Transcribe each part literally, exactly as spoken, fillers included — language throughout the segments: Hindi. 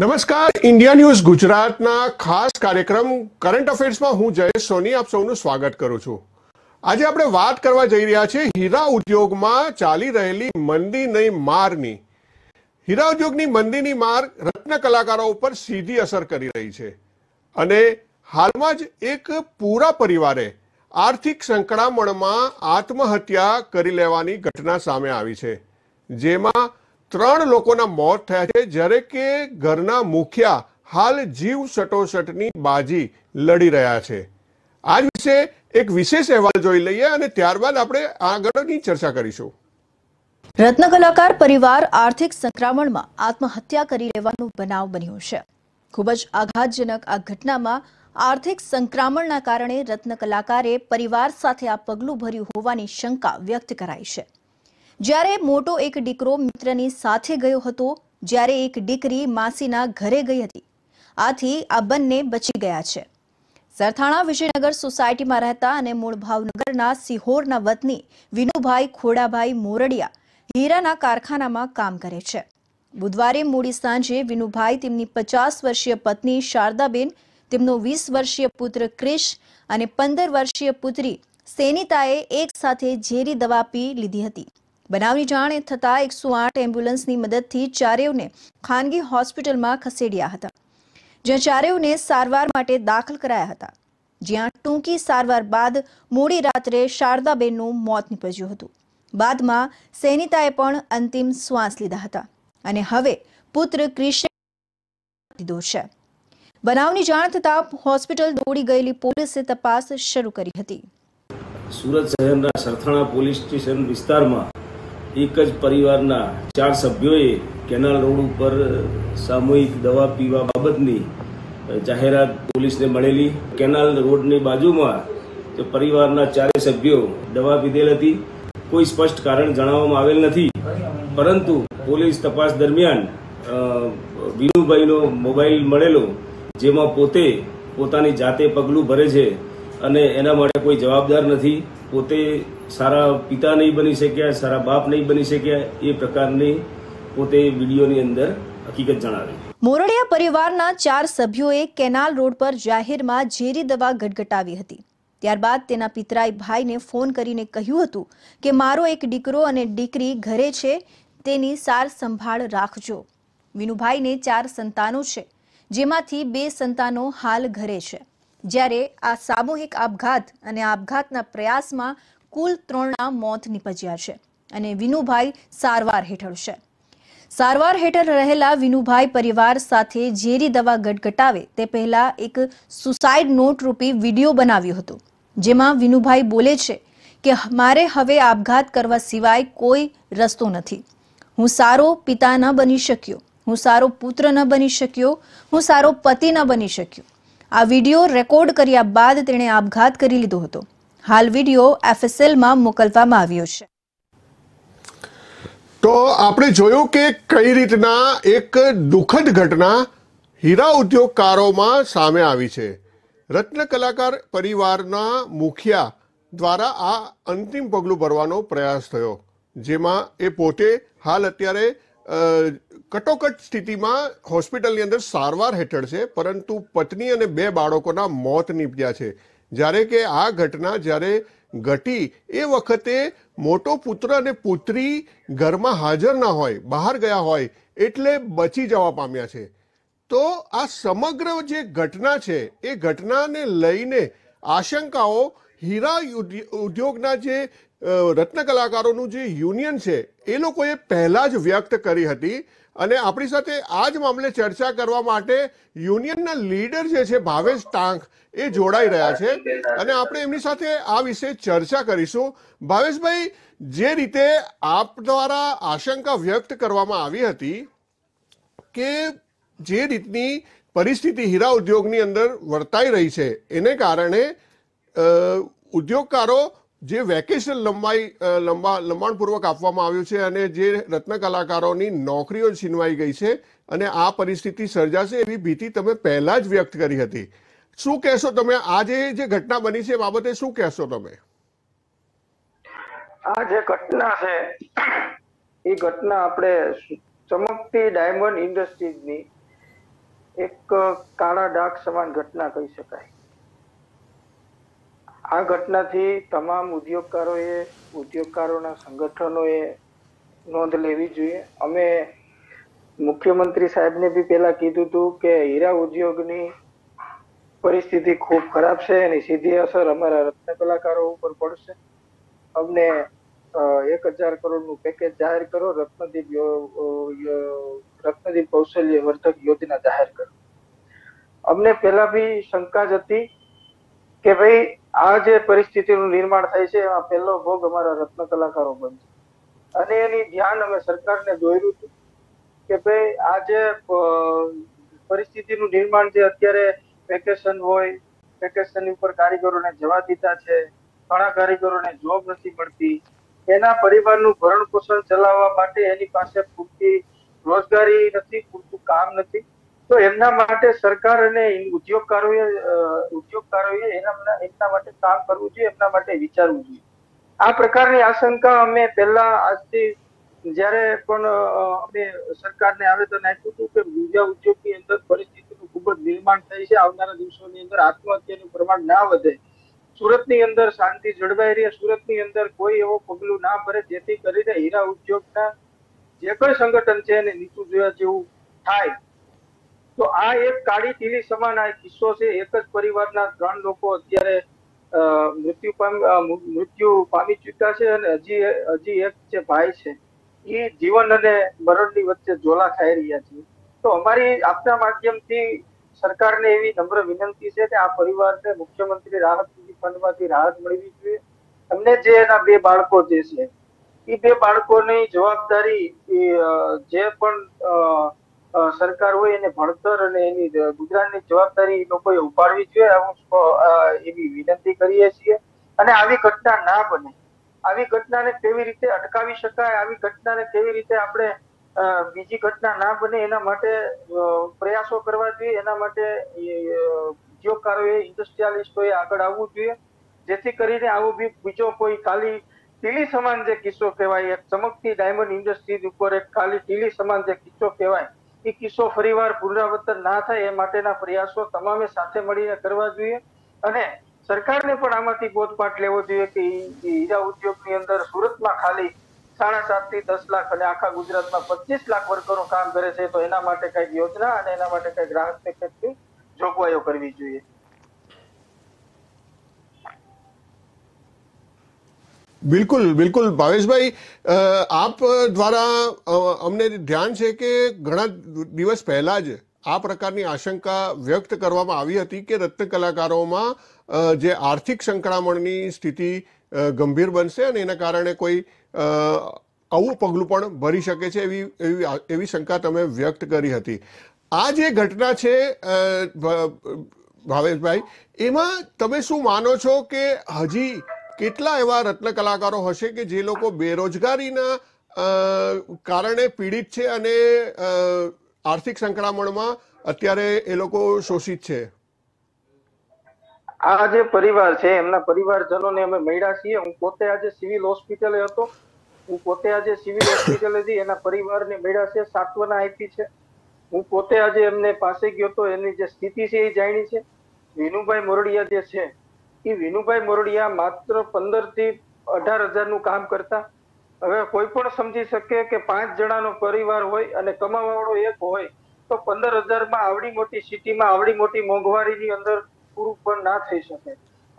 नमस्कार इंडिया न्यूज गुजरात ना खास कार्यक्रम करंट अफेर्स में हूँ जयेश सोनी आप सबनु स्वागत करू छू। आज आपणे वात करवा जई रह्या छे हीरा उद्योग में चाली रहेली मंदी नई मार नी। हीरा उद्योग नी मंदी नी मार रत्न कलाकारों पर सीधी असर करी रही छे अने हालमां ज एक पूरा परिवारे आर्थिक संकड़ामण में आत्महत्या करी लेवानी घटना सामे आवी छे, जेमां त्रण लोकोना मौत थया छे, ज्यारे के घरना मुखिया हाल जीव सटोसटनी बाजी लड़ी रह्या छे। आज विषे एक विशेष अहवाल जोई लईए अने त्यारबाद आपणे आगळनी चर्चा करीशुं। रत्न कलाकार परिवार आर्थिक संक्रमणमां आत्महत्या करी लेवानो बनाव बन्यो छे। खूब ज आघातजनक आ घटनामां आर्थिक संक्रमणना कारणे रत्न कलाकारे परिवार साथे आ पगलुं भर्युं होवानी शंका व्यक्त कराई छे। ज्यारे मोटो एक दीकरो मित्रनी साथे गयो हतो, ज्यारे एक दीकरी मासीना घरे गई हती, आथी आ बन्ने बची गया छे। सरथाणा विजयनगर सोसायटी में रहता अने मूळ भावनगरना सिहोरना वतनी विनुभाई खोड़ाभाई मोरडिया हीराना कारखानामां काम करे छे। बुधवारे मोडी सांजे विनुभाई तेमनी पचास वर्षीय पत्नी शारदाबेन, तेमनो वीस वर्षीय पुत्र क्रिश अने पंदर वर्षीय पुत्री सेनिताए एक साथे झेरी दवा पी लीधी हती। बनावनी जाण थता एक सौ आठ एम्ब्युलंस की मददथी चारेवने खानगी होस्पिटल में खसेड़िया हता, ज्यां चारेवने सारवार माटे दाखल कराया हता, ज्यां टूंकी सारवार बाद मोड़ी रात्रे शारदाबेननु मौत निपज्युं हतुं। बादमां सेनिताए पण अंतिम श्वास लीधा हता अने हवे पुत्र क्रिशे लीधो छे। बनावनी जाण थता होस्पिटल दौड़ी गयेली पोलीसे तपास शरू करी हती। सूरत शहरना सरथाणा पोलीस स्टेशन विस्तारमां एक ज परिवारना चार सभ्योए केनाल रोड पर सामूहिक दवा पीवा बाबतनी जाहेरात पोलीसने मळेली। केनाल रोडनी बाजूमां परिवारना चारे सभ्यो दवा पीधेल हती। कोई स्पष्ट कारण जणाववामां आवेल नथी, परंतु पोलीस तपास दरमियान विनुभाईनो मोबाइल मळेलो, जेमां पोते पोतानी जाते पगलुं भरे छे अने एना माटे कोई जवाबदार नथी। पोते सारा पिता नहीं बनी शक्या, सारा बाप नहीं बनी शक्या, ए प्रकारनी पोते वीडियोनी अंदर हकीकत जणावी। मोरडिया परिवारना चार सभ्योए केनाल रोड पर जाहेरमां झेरी दवा गटगटावी हती। त्यारबाद तेना पितराई भाईने फोन करीने कह्युं हतुं के मारो एक दीकरो अने दीकरी घरे छे, तेनी सार संभाळ राखजो। विनुभाईने चार संतानो छे, जेमांथी बे संतानो हाल घरे छे। ज्यारे आ सामूहिक आपघात अने आपघातना प्रयासमां कुल त्रणना मौत निपज्या छे अने विनुभाई सारवार हेठळ छे। सारवार हेठळ रहेला विनुभाई परिवार साथे झेरी दवा गटगटावे ते पहेला एक सुसाइड नोट रूपी विडियो बनाव्यो हतो, जेमां विनुभाई बोले छे के मारे हवे आपघात करवा सिवाय कोई रस्तो नथी। हूँ सारो पिता न बनी शक्यो, हूँ सारो पुत्र न बनी शक्यो, हूँ सारो पति न बनी शक्यो। आ वीडियो रेकॉर्ड कर्या बाद तेणे आपघात करी लीधो हतो। हाल वीडियो एफ एस एल में मोकलवामां आव्यो छे। तो आपणे जोयुं के कई रीतना एक दुखद घटना हीरा उद्योगकारों में सामे आवी छे। रत्न कलाकार परिवारना मुखिया द्वारा आ अंतिम पगलुं भरवानो प्रयास थयो, जेमां ए पोते हाल अत्यारे कटोकट स्थिति में होस्पिटल नी अंदर सारवार हेठळ छे, परंतु पत्नी अने बे बाळकोना मौत निपज्या छे। ज्यारे के आ घटना ज्यारे घटी ए वखते मोटो पुत्र अने पुत्री घर में हाजर न होय, बहार गया होय एटले बची जवा पाम्या छे। तो आ समग्र जे घटना छे ए घटना ने लईने आशंकाओ हीरा उद्योगना जे रत्न कलाकारोनु जे यूनियन छे ए लोकोए पहला ज व्यक्त करी हती अने आपणी साथे आज मामले चर्चा करवा माटे यूनियनना लीडर जे छे भावेश टांक ए जोड़ाई रह्या छे अने आपणे एमनी साथे आ विषे चर्चा करीशुं। भावेश भाई, जे रीते आप द्वारा आशंका व्यक्त करवामां आवी हती के जे रीतनी परिस्थिति हीरा उद्योगनी अंदर वर्ताई रही छे एने कारणे उद्योगकारो जे वेकेशन लंबाई लंबा लंबाणपूर्वक आपवामां आव्युं छे अने जे रत्न कलाकारोनी नौकरीओ छीनवाई गई छे अने आ परिस्थिति सर्जाशे एवी भीति तमे पहेला ज व्यक्त करी हती। शुं कहेशो तमे आजे जे घटना बनी छे बाबते शुं कहेशो तमे? आ जे घटना छे ई घटना आपणे चमकती डायमंड इंडस्ट्रीजनी एक काळा डाग समान घटना कही शकाय। आ घटना थी तमाम उद्योगकारोए उद्योगकारोना संगठनोए नोंध लेवी जोईए। अमे मुख्यमंत्री साहेब ने भी पहला कीधुं हतुं के हीरा उद्योगनी परिस्थिति खूब खराब छे अने सीधी असर अमारा रत्न कलाकारो उपर पड़शे। अमने एक हजार करोड़ नु पैकेज जाहिर करो, रत्नदीप यो, यो, रत्नदीप कौशल्य वर्धक योजना जाहिर करो। अमने पहला भी शंका ज हती के भाई आज परिस्थिति निर्माण थाय छे एमां पहलो भोग अमारा रत्न कलाकारो बनशे अने एनी ध्यान अमे सरकारने दोर्युं हतुं के भाई आज परिस्थितिनुं निर्माण जे अत्यारे वेकेशन होय वेकेशन उपर कारीगरोने जवा दीधा छे, घणा कारीगरोने जॉब नथी मळती, एना परिवारनुं भरण पोषण चलाववा माटे एनी पासे पूरती रोजगारी नथी, पूरतुं काम नथी, तो एमना माटे सरकार अने उद्योगकारोए उद्योगकारोए एना एमना माटे काम करवुं जोईए, एमना माटे विचारवुं जोईए। आ प्रकारनी आशंका अमे पहेला आजथी ज्यारे पण अमे सरकारने आवेदन आप्युं हतुं के बीजा उद्योगनी अंदर परिस्थितिनुं खूब ज निर्माण थई छे, आवनारा दिवसोनी अंदर आत्महत्यानुं प्रमाण ना वधे, सूरतनी अंदर शांति जळवाई रहे, सूरतनी अंदर कोई एवो पगलुं ना भरे जेथी करीने हीरा उद्योगना जे कोई संगठन छे एने नीचुं जोया जेवुं थाय। तो आ एक काळी तीली समान आ किस्सो छे। एक ज परिवारना त्रण लोको अत्यारे मृत्यु मृत्यु पामी चूक्या छे अने हजी हजी एक जे भाई छे ई जीवन अने मरणनी वच्चे झोला खाई रह्या छे। तो अमारी आपना माध्यमथी सरकार ने एवी नम्र विनंती है कि आ परिवार ने मुख्यमंत्री राहत निधि फंड मांथी राहत मळवी जोईए। अमने जे एना बे बाळको जे छे ई बे बाळकोनी जवाबदारी जे पण सरकार होय एने भणतर अने एनी गुजरातनी जवाबदारी लोकोए उपाडवी जोईए, एवी एवी विनंती करीए छीए। अने आवी घटना ना बने, आवी घटनाने केवी रीते अटकावी शकाय, आवी घटनाने केवी रीते आपणे बीजी घटना ना बने एना माटे प्रयासों करवा जोईए, एना माटे उद्योगकारोए इंडस्ट्रियलिस्टोए आगळ आववुं जोईए, जेथी करीने आवो बीजो कोई काळी टीली समान जे किस्सो कहेवाय, एक चमकती डायमंड इंडस्ट्रीज उपर एक काळी टीली समान जे किस्सो कहेवाय ई किस्सो फरीवार पुनरावर्तन ना थाय ए माटेना प्रयासो तमामे साथे मळीने करवा जोईए। अने सरकारने पण आमांथी बोधपाठ लेवो जोईए के हीरा उद्योगनी अंदर सूरतमां खाली साढ़ा सात थी दस लाख अने आखा गुजरात में पच्चीस लाख वर्करो काम करे छे, तो एना माटे कई योजना अने एना माटे कई राहत पैकेजनी जोगवाईओ करवी जोईए। बिल्कुल बिल्कुल भावेश भाई, आप द्वारा अमने ध्यान छे के घणा दिवस पहला ज आ प्रकारनी आशंका व्यक्त करवामां आवी हती के रत्न कलाकारोमां जे आर्थिक संकळामणनी स्थिति गंभीर बनशे अने एना कारणे कोई आवुं पगलुं पण भरी शके छे एवी एवी एवी शंका तमे व्यक्त करी हती। आ जे घटना छे भावेश भाई, एमां तमे शुं मानो छो के हजी केटला एवा रत्न कलाकारो हशे के जे लोको बेरोजगारीना कारणे पीड़ित छे अने आर्थिक संकळामणमां अत्यारे ए लोको शोषित छे? आज परिवार छे एमना परिवारजनों ने अमे मळ्या छीए। हूँ पोते आज सिविल होस्पिटले हतो, हूँ पोते आज सिविल होस्पिटले थी एना परिवारने मळ्या छे, सांत्वना आपी छे। हूँ पोते आज एमने पासे गयो तो एनी जे स्थिति छे ए जाणी छे। विनुभाई मोरडिया जे छे ई विनुभाई मोरडिया मात्र पंदर थी अठार हजार नु काम करता। हवे कोई पण समझी शके के पांच जणानो परिवार होय अने कमावावाळो एक होय तो पंदर हजार मां आवडी मोटी सिटीमां आवडी मोटी मोंघवारीनी अंदर पूरुं ना थई शके।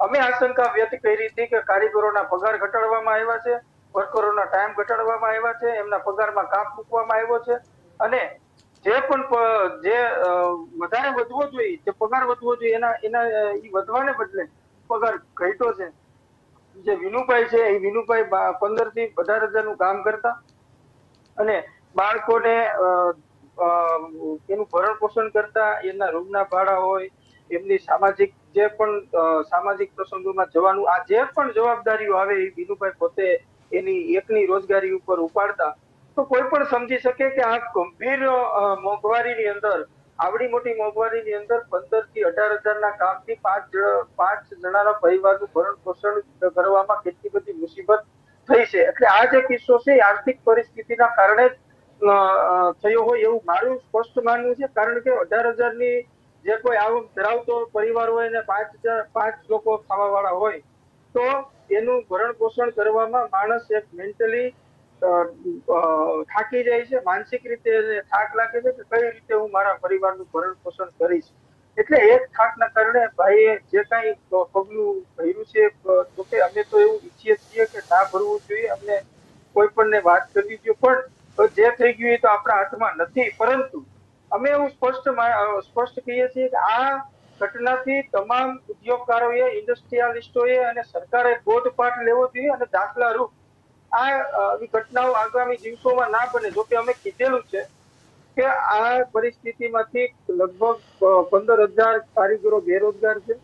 अमे आशंका व्यक्त करी हती के कारीगरोना पगार घटाडवामां आव्या छे, वर्करोना टाइम घटाडवामां आव्या छे, एमना पगारमां काप मूकवामां आव्यो छे अने जे पण जे वधारे वधवो जोईए जे पगार वधवो जोईए एना एना ई वधवाने बदले पगार घट्यो छे। जे विनुभाई छे ए विनुभाई पंदर थी अठार हजार नु काम करता अने बाळकोने एनु भरण पोषण करता, एना रूमना भाड़ा होय, एमनी सामाजिक जे पण सामाजिक प्रसंगोमां जवानुं आ जे पण जवाबदारीओ आवे ए विनुभाई पोते एनी एकनी रोजगारी उपर उपाडता। तो कोई पण समजी शके के आ गंभीर मोंघवारीनी अंदर आवडी मोटी मोंघवारीनी अंदर पंदर थी अठार हजार ना कामथी पांच पांच जणाना परिवारनुं भरण पोषण करवामां केटली बधी मुसीबत थई छे। एटले आ जे किस्सो छे आर्थिक परिस्थितिना कारणे थयो होय एवुं मारुं स्पष्ट मानવું છે, કારણ કે अठार हजार ની જે કોઈ આવક ધરાવતો પરિવાર હોય ને પાંચ પાંચ લોકો ખાવાવાળા હોય તો એનું ભરણ પોષણ કરવામાં માણસ એક મેન્ટલી થાકી જાય છે, માનસિક રીતે થાક લાગે છે કે કઈ રીતે હું મારા પરિવારનું ભરણ પોષણ કરીશ। એટલે એક થાકના કારણે ભાઈએ જે કાંઈ પગલું ભર્યું છે તો કે અમે તો એવું ઈચ્છીએ છીએ કે ના ભરવું જોઈએ, અમને કોઈ પણને વાત કરવી જોઈએ, પણ જે થઈ ગયું એ તો આપણા હાથમાં નથી। પરંતુ અમે એવું સ્પષ્ટ સ્પષ્ટ કહીએ છીએ કે આ ઘટનાથી તમામ ઉદ્યોગકારોએ, ઇન્ડસ્ટ્રીયાલિસ્ટોએ અને સરકારે બોધપાઠ લેવો જોઈએ અને દાખલારૂપ આ આવી ઘટનાઓ આગામી દિવસોમાં ના બને। જોકે અમે કીધેલું છે કે આ પરિસ્થિતિમાંથી લગભગ પંદર હજાર કારીગરો બેરોજગાર છે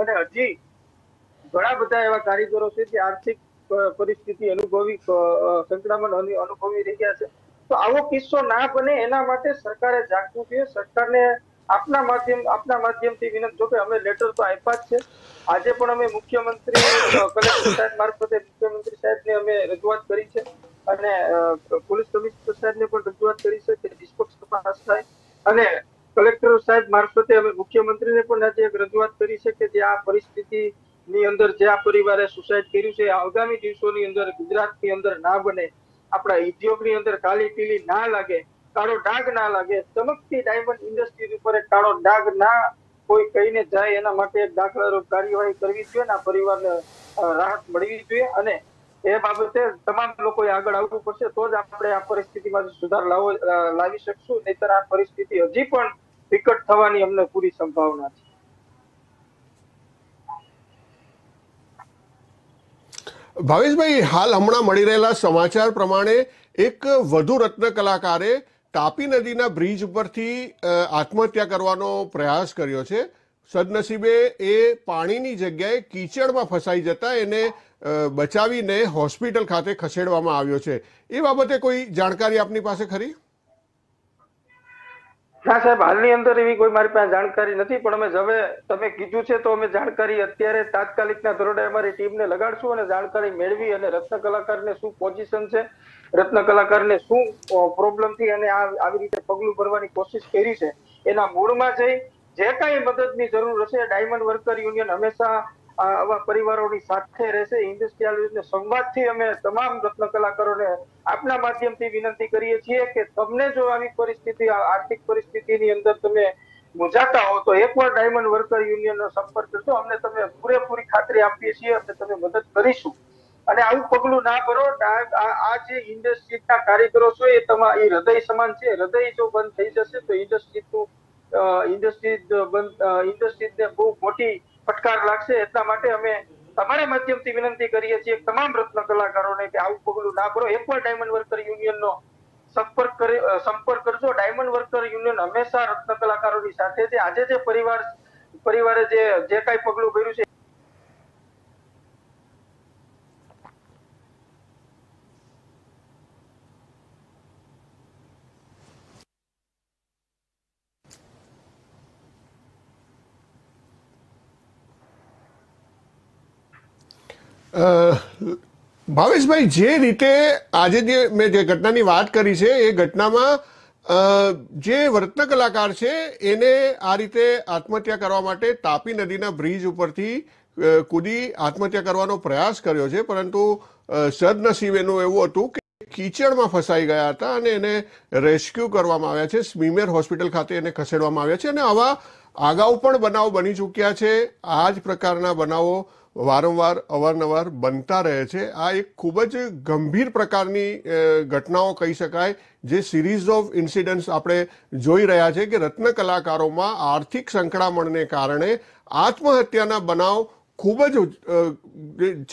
અને હજી ઘણા બધા એવા કારીગરો છે જે આર્થિક પરિસ્થિતિ અનુભવી સંક્રમણ અનુભવી રહ્યા છે। तो आवो किस्सो ना बने एना माटे सरकारे जागवू जोईए। सरकारने आपना माध्यम आपना माध्यमथी विनंती, जो कि अमे लेटर तो आप्या ज छे, आजे पण अमे मुख्यमंत्री कलेक्टर साहेब मार्फते मुख्यमंत्री साहेबने अमे रजूआत करी छे अने पोलीस कमिश्नर साहेबने पण रजूआत करी छे के निष्पक्ष तपास थाय अने कलेक्टर साहेब मार्फते अमे मुख्यमंत्रीने पण आजे एक रजूआत करी छे के जे आ परिस्थितिनी अंदर जे आ परिवारे सुसाइड कर्युं छे आगामी दिवसोनी अंदर गुजरातनी अंदर ना बने, अपना उद्योगनी अंदर काली पीली ना लगे, काळो डाग ना लगे, चमकती डायमंड इंडस्ट्री पर एक काळो डाग ना कोई कहीने जाए एना माटे एक दाखलारूप कार्यवाही करवी जोईए ने परिवारने राहत मळवी जोईए अने ए बाबते तमाम लोकोए आगळ आववू पडशे तो ज आपणे आ परिस्थितिमांथी सुधार लावो लावी शकशुं, नहीतर आ परिस्थिति हजी पण विकट थवानी अमने पूरी संभावना छे। भावेश भाई, हाल हमणां मळी रहेला समाचार प्रमाणे एक वधु रत्न कलाकारे तापी नदीना ब्रिज परथी आत्महत्या करवानो प्रयास कर्यो छे। सदनसीबे ए पाणीनी जग्याए कीचड़मां फसाई जता एने बचावीने होस्पिटल खाते खसेडवामां आव्यो छे। ए बाबते कोई जाणकारी आपनी पासे खरी? ना साहेब, हालनी अंदर एवी कोई मारी पासे जाणकारी नथी, पण अमे जवे तमे कीधुं छे तो अमे जाणकारी अत्यारे तात्कालिकना धोरणे अमारी टीमने लगाडशुं अने जाणकारी मेळवी अने रत्न कलाकारने शुं पोझिशन छे, रत्न कलाकारने शुं प्रोब्लेम थी अने आवी रीते पगलुं भरवानी कोशिश करी छे एना मूळमां जई जे कांई मददनी जरूर हशे। डायमंड वर्कर युनियन हमेशा आवा परिवारोनी साथे रहेशे। इंडस्ट्रियालिस्टने संवादथी अमे तमाम रत्न कलाकारोने आपना माध्यमथी विनंती करीए छीए के तमने जो आवी परिस्थिति आर्थिक परिस्थितिनी अंदर तमे मुंझाता हो तो एकवार डायमंड वर्कर युनियननो संपर्क करजो। अमने तमे पूरेपूरी खातरी आपीए छीए अमे तमे मदद करीशुं अने आवुं पगलुं ना भरो। आ जे इंडस्ट्रीना कारीगरो छे ए तमारा हृदय समान छे, हृदय जो बंध थई जशे तो इंडस्ट्रीनुं इंडस्ट्री बंध इंडस्ट्रीने बहू मोटी फटकार लागशे। એટલા માટે અમે તમારા માધ્યમથી વિનંતી કરીએ છીએ તમામ રત્ન કલાકારોને કે આવું પગલું ના ભરો, એકવાર ડાયમંડ વર્કર યુનિયનનો સંપર્ક કરી સંપર્ક કરજો। ડાયમંડ વર્કર યુનિયન હંમેશા રત્ન કલાકારોની સાથે છે। આજે જે પરિવાર પરિવારે જે જે કાઈ પગલું ભર્યું છે भावेश भाई, जे रीते आज मैं जे घटना की बात करी है ये घटना में जे रत्न कलाकार है एने आ रीते आत्महत्या करवा माटे तापी नदीना ब्रिज उपरथी कूदी आत्महत्या करवानो प्रयास कर्यो छे, परंतु सदनसीबेनुं एवुं हतुं के कीचड़ में फसाई गया था अने एने रेस्क्यू करवामां आव्या छे, स्मीमेर होस्पिटल खाते एने खसेडवामां आव्या छे अने आवा आगाऊ पण बनाव बनी चूक्या छे। आ ज प्रकारना बनावो वारंवार अवारनवार बनता रहे छे। आ एक खूब ज गंभीर प्रकारनी घटनाओं कही शकाय जे सीरीज ऑफ इंसिडेंट्स आपणे जोई रह्या छे के रत्न कलाकारोमां आर्थिक संकड़ामणने कारणे आत्महत्याना बनाव खूब ज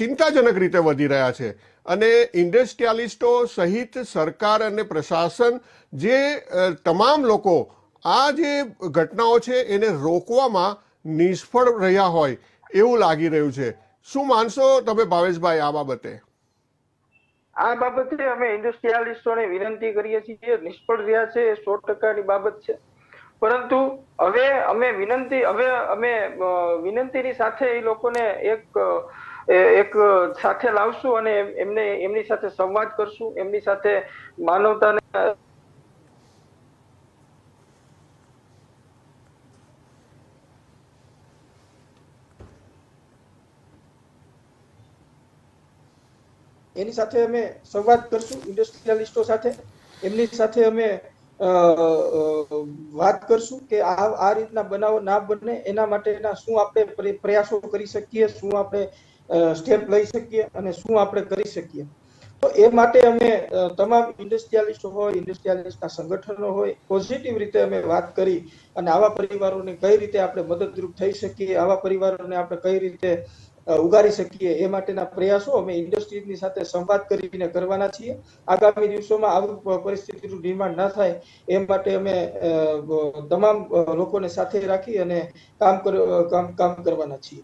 चिंताजनक रीते वधी रह्या छे अने इंडस्ट्रियालिस्टो सहित सरकार अने प्रशासन जे तमाम लोको आ जे घटनाओं छे एने रोकवामां निष्फळ रह्या होय એવું લાગી રહ્યું છે। શું માનશો તમે ભાવેશભાઈ આ બાબતે? આ બાબતે અમે ઇન્ડસ્ટ્રીયાલિસ્ટોને વિનંતી કરીએ છીએ, નિષ્ફળ રહ્યા છે એ સો ટકા ની બાબત છે, પરંતુ હવે અમે વિનંતી હવે અમે વિનંતીની સાથે એ લોકોને એક એક સાથે લાવશું અને એમને એમની સાથે સંવાદ કરશું, એમની સાથે માનવતાને એની સાથે અમે સંવાદ કરશું ઇન્ડસ્ટ્રીઅલિસ્ટો સાથે, એમની સાથે અમે વાત કરશું કે આ આ રીતના બનાવો ના બને એના માટેના શું આપણે પ્રયાસો કરી શકીએ, શું આપણે સ્ટેપ લઈ શકીએ અને શું આપણે કરી શકીએ. તો એ માટે અમે તમામ ઇન્ડસ્ટ્રીઅલિસ્ટો હોય, ઇન્ડસ્ટ્રીઅલિસ્ટના સંગઠનો હોય, પોઝિટિવ રીતે અમે વાત કરી અને આવા પરિવારોને કઈ રીતે આપણે મદદરૂપ થઈ શકીએ, આવા પરિવારોને આપણે કઈ રીતે ઉગારી શકીએ એ માટેના પ્રયાસો અમે ઇન્ડસ્ટ્રીની સાથે સંવાદ કરીને કરવાના છીએ. આગામી દિવસોમાં આવી પરિસ્થિતિનું નિર્માણ ન થાય એ માટે અમે તમામ લોકોને સાથે રાખી અને કામ કામ કામ કરવાના છીએ.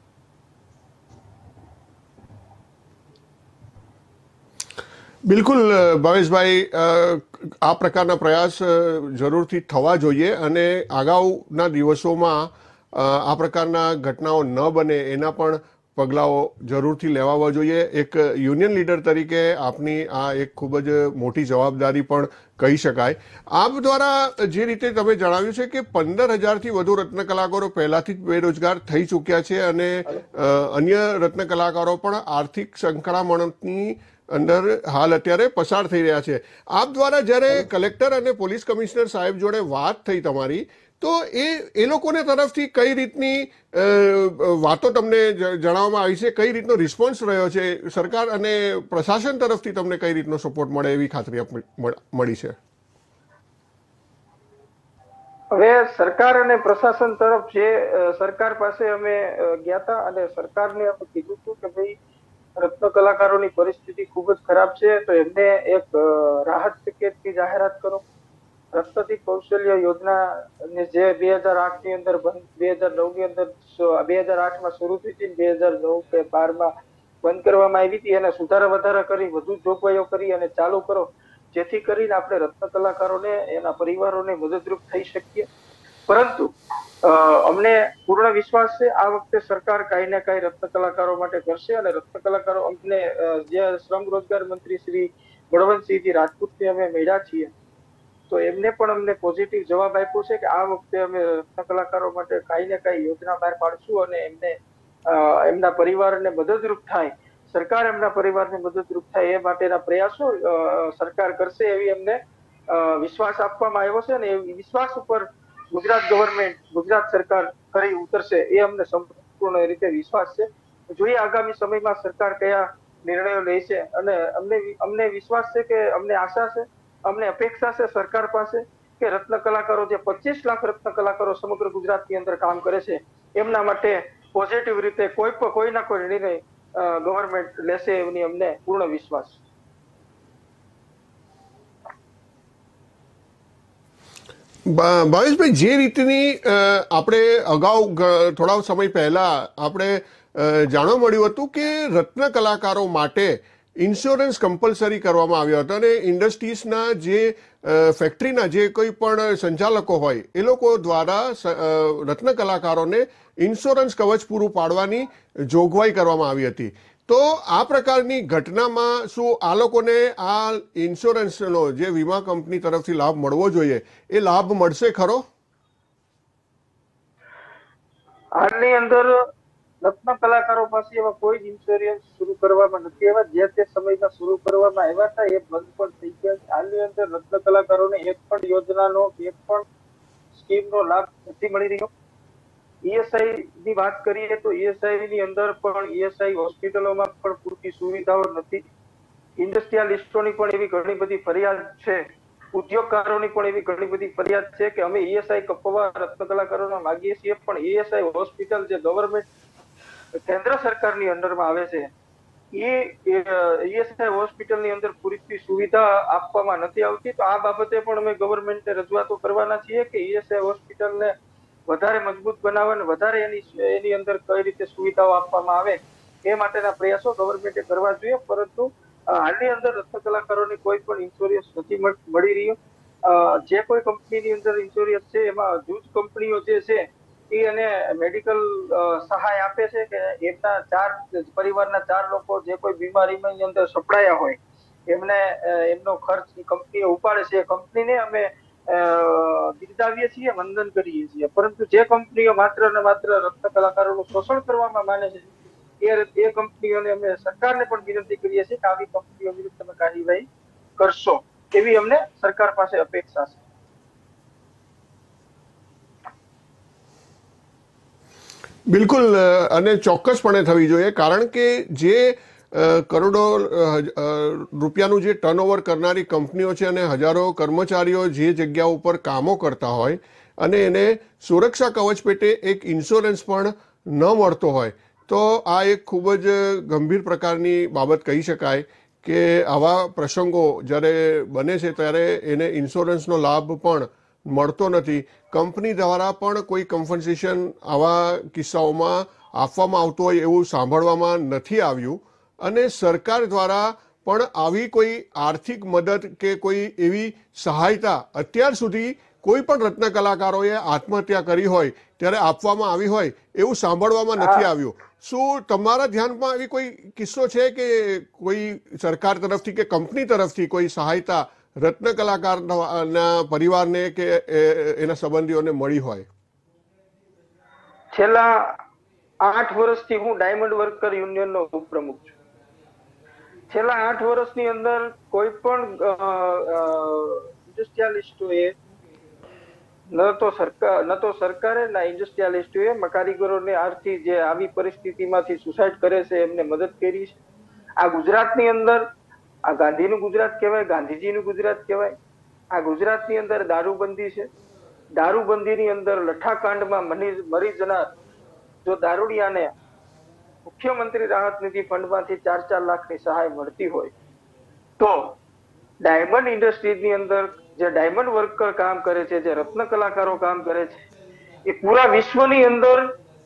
बिल्कुल भावेश भाई, आ प्रकारना प्रयास जरूर थी थवा जोईए अने आगाऊना दिवसों में आ प्रकारना घटनाओं न बने एना पण पगलाओ जरूर थी लेवा जोईए. एक यूनियन लीडर तरीके आपनी आ एक खूब ज मोटी जवाबदारी पण कही शकाय. आप द्वारा जे रीते तमे जणाव्युं छे के पंदर हज़ार थी वधु रत्न कलाकारो पहेलाथी ज बेरोजगार थई चूक्या छे अने अन्य रत्न कलाकारो पण आर्थिक संकळामणनी अंदर हाल अत्यारे पसार थई रह्या छे. आप द्वारा ज्यारे कलेक्टर अने पोलीस कमिश्नर साहेब जोड़े वात थई तमारी, तो ए ए लोकोने तरफथी कई रीतनी वातो तमने जणाववामां आवी छे, कई रीतनो रिस्पोन्स रह्यो छे, सरकार अने प्रशासन तरफथी तमने कई रीतनो सपोर्ट मळे एवी खातरी मळी छे? हवे सरकार अने प्रशासन तरफ जे सरकार पासे अमे गया हता अने सरकारने अमे कीधुं हतुं के भाई रत्न कलाकारों की परिस्थिति खूब खराब है, तो एमने एक राहत पैकेज की जाहेरात करो. रत्न कौशल्य योजना ने जे दो हज़ार आठ की अंदर बंद दो हज़ार नौ की अंदर दो हज़ार आठ में शुरू थी थी दो हज़ार नौ के बार में बंद करवामां आवी थी. एने सुधारा वधारा करी वधु जोगवाईओ करी अने चालू करो जेथी करीने आपणे रत्न कलाकारोने एना परिवारोने मददरूप थई शकीए. परंतु अमने पूर्ण विश्वास है आ वखते सरकार कई ना कई रत्न कलाकारों माटे करशे अने रत्न कलाकारों अमने जे श्रम रोजगार मंत्री श्री बळवंतसिंहजी राजपूतने अमे मळ्या छीए, तो एमने पण अमने पॉजिटिव जवाब आप्यो छे के आ वखते अमे रत्न कलाकारों माटे कई ना कई योजना बहार पाडशुं अने एमने एमना परिवारने मददरूप थाय, सरकार एमना परिवारने मददरूप थाय ए माटेना प्रयासो सरकार करशे एवी अमने विश्वास आपवामां आव्यो छे अने ए विश्वास उपर गुजरात गवर्नमेंट गुजरात सरकार फरी उतरशे ए अमने संपूर्ण रीते विश्वास छे. जोईए आगामी समयमां सरकार क्या निर्णयो लेशे अने अमने अमने विश्वास छे के अमने आशा छे, अमने अपेक्षा छे सरकार पासे के रत्न कलाकारों जे पच्चीस लाख रत्न कलाकारों समग्र गुजरात की अंदर काम करे छे एमना माटे पॉजिटिव रीते कोई पण कोई ना कोई निर्णय गवर्नमेंट लेशे एवनी अमने पूर्ण विश्वास. भावेश भाई, जे रीतनी आपणे अगाऊ थोड़ा समय पहला आपणे जाणवा मळ्युं हतुं के रत्न कलाकारों माटे इंश्योरेंस कंपल्सरी करवामां आव्यो हतो अने इंडस्ट्रीजना जे फेक्टरीना जे कोई पण संचालको होय ए लोको द्वारा रत्न कलाकारोने इंश्योरेंस कवच पूरुं पाडवानी जोगवाई करवामां आवी हती. तो आ प्रकारनी घटनामां शुं आ लोकोने आ इंश्योरन्सनो जे वीमा कंपनी तरफथी लाभ मळवो जोईए ए लाभ मळशे खरो? आनी अंदर रत्न कलाकारो पासे एवा कोई ज इंश्योरन्स शुरू करवामां नथी आव्या, जे ते समयमां शुरू करवामां आव्या हता ए बंद पण थई गया. आनी अंदर रत्न कलाकारोने एक पण योजनानो एक पण स्कीमनो लाभ नथी मळी रह्यो. ईएसआई की बात करिए तो ईएसआई की अंदर पण ईएसआई हॉस्पिटलों में पण पूरती सुविधाओं नहीं. इंडस्ट्रियलिस्टों की पण एवी घणी बधी फरियाद छे, उद्योगकारों की पण एवी घणी बधी फरियाद छे के अमे ईएसआई कपवा रत्न कलाकारों मांगीए छीए पण ईएसआई हॉस्पिटल जे गवर्नमेंट केंद्र सरकार नी अंडर में आवे छे ई ईएसआई हॉस्पिटल नी अंदर पूरती सुविधा आपवामां नथी आवती. तो आ बाबते पण अमे गवर्नमेंट ने रजूआतो करवाना छीए के ईएसआई हॉस्पिटल ने વધારે મજબૂત બનાવવાનો વધારે એની એની અંદર કઈ રીતે સુવિધાઓ આપવામાં આવે એ માટેના પ્રયાસો ગવર્નમેન્ટે કરવા જોઈએ. પરંતુ હાલની અંદર રત્ન કલાકારોને કોઈ પણ ઇન્સ્યોરન્સ નથી મળી રહ્યો. જે કોઈ કંપનીની અંદર ઇન્સ્યોરન્સ છે એમાં જૂજ કંપનીઓ જે છે એ અને મેડિકલ સહાય આપે છે કે એમના ચાર પરિવારના ચાર લોકો જે કોઈ બીમારીમાં અંદર સપડાયા હોય એમને એમનો ખર્ચ કંપનીઓ ઉપાડે છે. કંપનીને અમે गिरदावीए छीए वंदन करीए छीए, परंतु जे कंपनीओ मात्र ने मात्र रत्न कलाकारों शोषण करवामां माने छे ए कंपनीओने अमे सरकारने पण विनंती करीए छे के आवी कंपनीओ विरुद्ध तमे कार्यवाही करशो एवी अमने सरकार पासे अपेक्षा छे। बिल्कुल अने चौक्कसपणे थवी जोईए कारण के जे करोड़ों रुपयानुं जे टर्नओवर करनारी कंपनीओ छे अने हजारों कर्मचारीओ जे जग्या उपर कामो करता होय अने एने सुरक्षा कवच पेटे एक इन्स्योरन्स पण न मळतो होय तो आ एक खूब ज गंभीर प्रकारनी बाबत कही शकाय के आवा प्रसंगों ज्यारे बने छे त्यारे एने इन्स्योरन्सनो लाभ पण मळतो नथी। कंपनी द्वारा पण कोई कम्पन्सेशन आवा किस्साओमां आपवामां आवतो होय एवुं सांभळवामां नथी आव्युं अने सरकार द्वारा पण आवी कोई आर्थिक मदद के कोई एवी सहायता अत्यार सुधी कोईपण रत्न कलाकारोए आत्महत्या करी होय त्यारे आपवामां आवी होय एवुं सांभळवामां नथी आव्युं। शुं तमारा ध्यानमां आवी कोई किस्सो छे के कोई सरकार तरफथी के कंपनी तरफथी कोई सहायता रत्न कलाकारना परिवारने के एना संबंधीओने मळी होय? छेल्ला आठ वर्षथी हुं डायमंड वर्कर युनियननो उपप्रमुख छुं। छेल्ला आठ वर्षनी अंदर कोईपण इंडस्ट्रियलिस्टोए न तो सरकार न तो सरकारे ना इंडस्ट्रियलिस्टोए कारीगरोने आरथी जे आवी परिस्थितिमांथी सुसाइड करे छे एमने मदद करी छे। आ गुजरातनी अंदर आ गांधीनुं गुजरात कहेवाय, गांधीजीनुं गुजरात कहेवाय। आ गुजरातनी अंदर दारूबंधी छे। दारूबंधीनी अंदर लठ्ठाकांडमां मरी जनार जो दारूडियाने मुख्यमंत्री राहत निधि फंडमांथी चार चार लाखनी सहाय मळती होय तो डायमंड इंडस्ट्रीजनी अंदर जे डायमंड वर्कर काम करे छे, जे रत्न कलाकारों काम करे छे, ए पूरा विश्वनी अंदर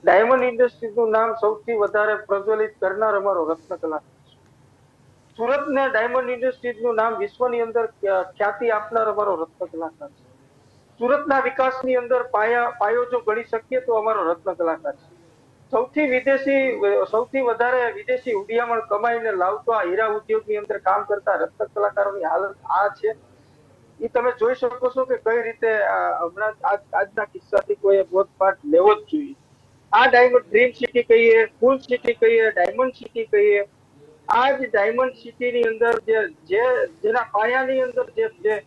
डायमंड इंडस्ट्रीजनुं नाम सौथी वधारे प्रज्वलित करनार अमारो रत्न कलाकार छे। सूरतने डायमंड इंडस्ट्रीजनुं नाम विश्वनी अंदर ख्याति आपनार अमारो रत्न कलाकार छे। सूरतना विकासनी अंदर पाया पायो जो गणी शकीए तो अमारो रत्न कलाकार छे। सौथी विदेशी सौथी वधारे विदेशी उडियामण कमाईने लावतो आ हीरा उद्योगनी अंदर काम करता रत्न कलाकारोनी हालत आ छे। ई તમે જોઈ શકો છો કે કઈ રીતે હમણાં આજ આજના કિસ્સાથી કોઈ બોધ પાઠ લેવો જ જોઈએ। આ ડાયમંડ ડ્રીમ સિટી કહીએ, ફૂલ સિટી કહીએ, ડાયમંડ સિટી કહીએ, આ જ ડાયમંડ સિટીની અંદર જે જે જેના પાયાની અંદર જે જે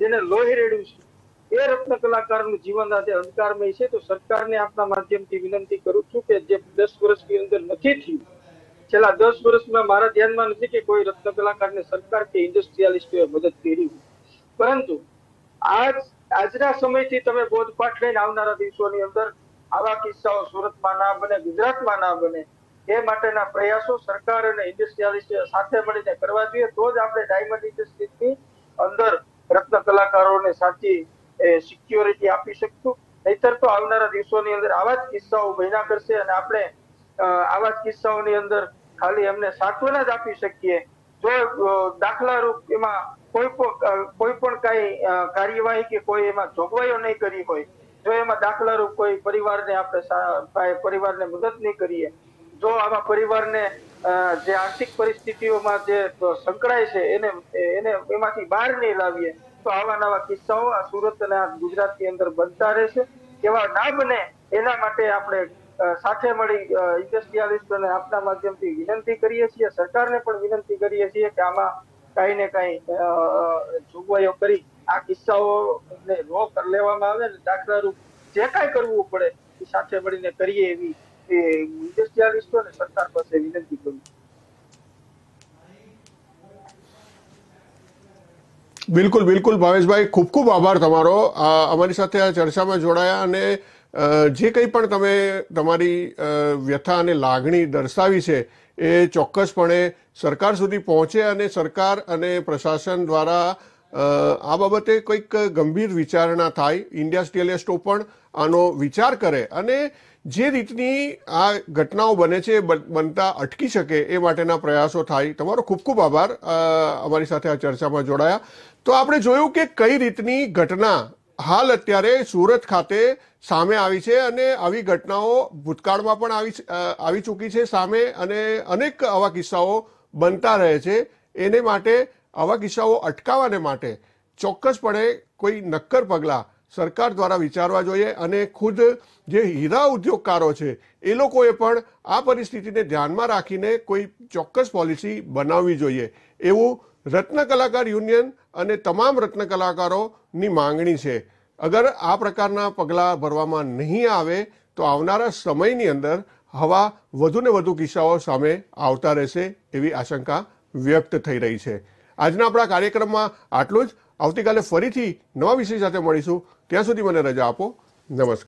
જેને લોહી રેડ્યું છે એ રત્ન કલાકારનું જીવન આજે અંધકારમય છે તો સરકારને આપના માધ્યમથી વિનંતી કરું છું કે જે દસ વર્ષની અંદર નથી થયું છેલ્લા દસ વર્ષમાં મારા ધ્યાનમાં નથી કે કોઈ રત્ન કલાકારને સરકાર કે ઇન્ડસ્ટ્રીયલિસ્ટોએ મદદ કરી। परंतु आज आजना समयथी तमे बोधपाठ लईने आवनारा दिवसोनी अंदर आवा किस्साओ सूरतमां ना बने, गुजरातमां ना बने ए माटेना प्रयासो सरकार अने इंडस्ट्रियलिस्ट साथे મળીને કરવા જોઈએ તો જ આપણે ડાયમંડ ઇન્ડસ્ટ્રીની અંદર રત્ન કલાકારોને સાચી સિક્યુરિટી આપી શકશું। નહીતર તો આવનારા દિવસોની અંદર આવા જ કિસ્સાઓ બન્યા કરશે અને આપણે આવા જ કિસ્સાઓની અંદર ખાલી એમને સાંત્વના જ આપી શકીએ। जो दाखला रूप एमां कोई कोईपण कई कार्यवाही के कोई एमां जोगवाईओ नहीं करी होय, जो एमां दाखला रूप कोई परिवार ने आपणे परिवार ने मदद नहीं करीए, जो आवा परिवार ने जे आर्थिक परिस्थितिओमां जे संकळाय छे एने एने एमांथी बहार नहीं लावीए तो आवा नवा किस्साओ आ सूरत अने गुजरातनी अंदर बनता रहेशे। एवा ना बने एना माटे आपणे साथे मळी इंडस्ट्रियलिस्टोने आपना माध्यमथी विनंती करीए छीए, सरकारने पण विनंती करीए छीए के आमां काई ने काई जोगवाईओ करी आ किस्साओने रोक लेवामां आवे अने दाखलारूप जे काई करवुं पडे ए साथे મળીને करीए एवी इंडस्ट्रियलिस्टोने सरकार पासे विनंती करूं। बिल्कुल बिल्कुल भावेशभाई खूब खूब आभार तमारो अमारी साथे आ चर्चामां जोडाया अने जे कई पण तमे तमारी व्यथा अने लागणी दर्शावी छे ए चोक्कसपणे सरकार सुधी पहोंचे अने सरकार अने प्रशासन द्वारा आ बाबते कोईक गंभीर विचारणा थाय। इंडस्ट्रियलिस्टो पण आनो विचार करे अने जे रीतनी आ घटनाओ बने छे बनता अटकी शके ए माटेना प्रयासो थाय। तमारो खूब खूब आभार अमारी साथे आ चर्चामां जोडाया। तो आपणे जोयुं के कई रीतनी घटना हाल अत्यारे सूरत खाते सामे आवी छे अने आवी घटनाओ भूतकाळमां पण आवी आवी चूकी छे सामे अने अनेक आवा किस्साओ बनता रहे छे। एने माटे आवा किस्साओ अटकाववाने माटे चोक्कसपणे कोई नक्कर पगलां सरकार द्वारा विचारवा जोईए अने खुद जे हीरा उद्योगकारो छे ए लोकोए पण आ परिस्थितिने ध्यानमां राखीने कोई चोक्कस पॉलिसी बनाववी जोईए एवुं रत्न कलाकार यूनियन अने तमाम रत्न कलाकारोनी मांगणी छे। अगर आ प्रकारना पगला भरवामां नहीं आवे तो आवनारा समयनी अंदर हवा वधु ने वधु किस्साओ सामे आवता रहेशे एवी आशंका व्यक्त थई रही छे। आजना आपणा कार्यक्रममां आटलुं ज। આવતીકાલે ફરીથી નવા વિષય સાથે મળીશું, ત્યાં સુધી મને રજા આપો। નમસ્કાર।